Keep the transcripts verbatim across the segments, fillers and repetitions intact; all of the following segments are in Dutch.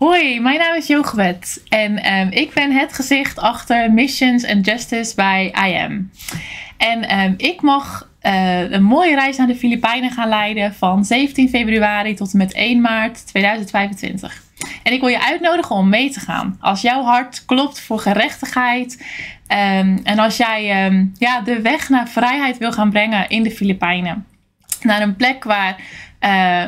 Hoi, mijn naam is Jochebed en um, ik ben het gezicht achter Missions and Justice bij I A M. En um, ik mag uh, een mooie reis naar de Filipijnen gaan leiden van zeventien februari tot en met één maart tweeduizend vijfentwintig. En ik wil je uitnodigen om mee te gaan. Als jouw hart klopt voor gerechtigheid um, en als jij um, ja, de weg naar vrijheid wil gaan brengen in de Filipijnen. Naar een plek waar Uh,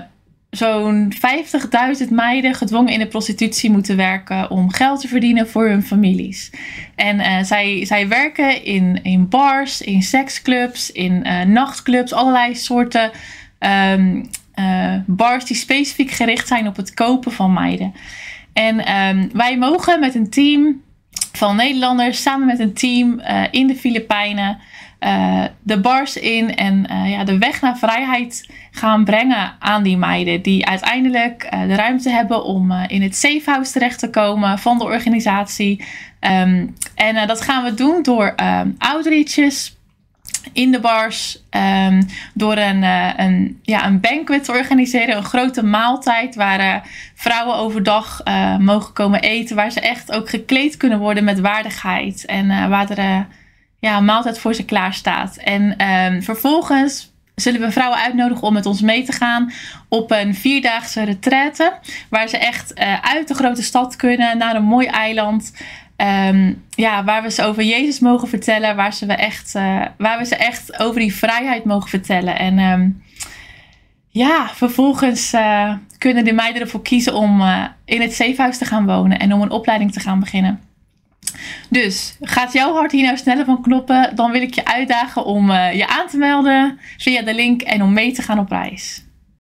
zo'n vijftigduizend meiden gedwongen in de prostitutie moeten werken om geld te verdienen voor hun families. En uh, zij, zij werken in, in bars, in seksclubs, in uh, nachtclubs, allerlei soorten um, uh, bars die specifiek gericht zijn op het kopen van meiden. En um, wij mogen met een team van Nederlanders samen met een team uh, in de Filipijnen Uh, de bars in en uh, ja, de weg naar vrijheid gaan brengen aan die meiden die uiteindelijk uh, de ruimte hebben om uh, in het safehouse terecht te komen van de organisatie. Um, en uh, dat gaan we doen door um, outreaches in de bars, um, door een, uh, een, ja, een banquet te organiseren, een grote maaltijd waar uh, vrouwen overdag uh, mogen komen eten, waar ze echt ook gekleed kunnen worden met waardigheid en uh, waar er uh, ja, een maaltijd voor ze klaar staat. En um, vervolgens zullen we vrouwen uitnodigen om met ons mee te gaan op een vierdaagse retraite, waar ze echt uh, uit de grote stad kunnen naar een mooi eiland. Um, ja, waar we ze over Jezus mogen vertellen. Waar, ze we, echt, uh, waar we ze echt over die vrijheid mogen vertellen. En um, ja, vervolgens uh, kunnen de meiden ervoor kiezen om uh, in het safehouse te gaan wonen en om een opleiding te gaan beginnen. Dus, gaat jouw hart hier nou sneller van kloppen? Dan wil ik je uitdagen om uh, je aan te melden via de link en om mee te gaan op reis.